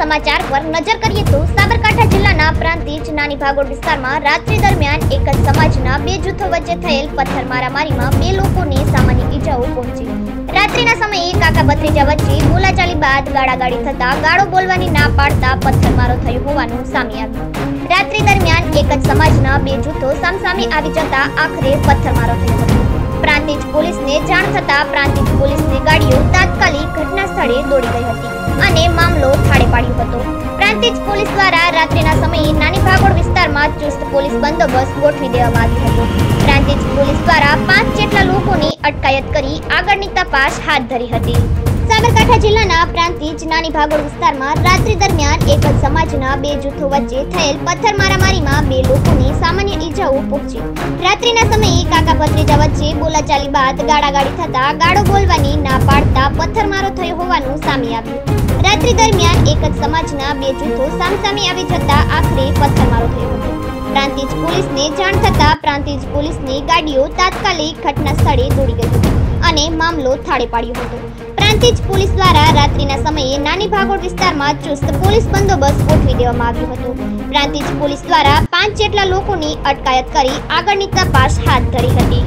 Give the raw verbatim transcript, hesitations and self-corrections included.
समाचार पर नजर करिए तो साबरकांठा जिल्लाना प्रांતિજ નાની ભાગોળ વિસ્તારમાં રાત્રિ દરમિયાન એક જ સમાજના બે જૂથો વચ્ચે થયેલ પથ્થર મારામારીમાં બે લોકોને સામાન્ય ઈજાઓ પહોંચી। રાત્રિના સમયે કાકા ભત્રીજા વચ્ચે બોલાચાલી બાદ ગાડાગાડી થતા ગાળો બોલવાની ના પાડતા પથ્થરમારો થયો હોવાનું સામે આવ્યું। રાત્રિ દરમિયાન એક જ સમાજના બે જૂથો સામસામે આવી જતા આખરે પથ્થરમારો થયો હતો। પ્રાંતિજ પોલીસને જાણ થતા પ્રાંતિજ પોલીસની ગાડીઓ તાત્કાલિક ઘટના સ્થળે દોડી ગઈ હતી અને મામલો થાળે પાડ્યો હતો। પ્રાંતિજ પોલીસ દ્વારા રાત્રિના સમયે નાની ભાગોળ વિસ્તારમાં ચુસ્ત પોલીસ બંદોબસ્ત ગોઠવી દેવામાં આવ્યો હતો। પ્રાંતિજ પોલીસ દ્વારા પાંચ જેટલા લોકોની અટકાયત કરી આગળની તપાસ હાથ ધરી હતી। સાબરકાંઠા જિલ્લાના પ્રાંતિજ નાની ભાગોળ વિસ્તારમાં રાત્રિ દરમિયાન એક જ સમાજના બે જૂથો વચ્ચે થયેલ પથ્થર મારામારીમાં બે લોકોને સામાન્ય ઈજાઓ પહોંચી। રાત્રિના સમયે કાકા ભત્રીજા વચ્ચે બોલાચાલી બાદ ગાળાગાળી થતા ગાળો બોલવાની ના પાડતા પથ્થરમારો થયો હોવાનું સામે આવ્યું। રાત્રિ દરમિયાન એક જ સમાજના બે જૂથો સામસામે આવી જતા આખરે પથ્થરમારો થયો હતો। પ્રાંતિજ પોલીસને જાણ થતા પ્રાંતિજ પોલીસની ગાડીઓ તાત્કાલિક ઘટના સ્થળે દોડી ગઈ હતી અને મામલો થાળે પાડ્યો હતો। પ્રાંતિજ પોલીસ દ્વારા રાત્રિના સમયે નાની ભાગોળ વિસ્તારમાં ચુસ્ત પોલીસ બંદોબસ્ત ગોઠવી દેવામાં આવ્યો હતો। પ્રાંતિજ પોલીસ દ્વારા પાંચ જેટલા લોકોની અટકાયત કરી આગળની તપાસ હાથ ધરી હતી।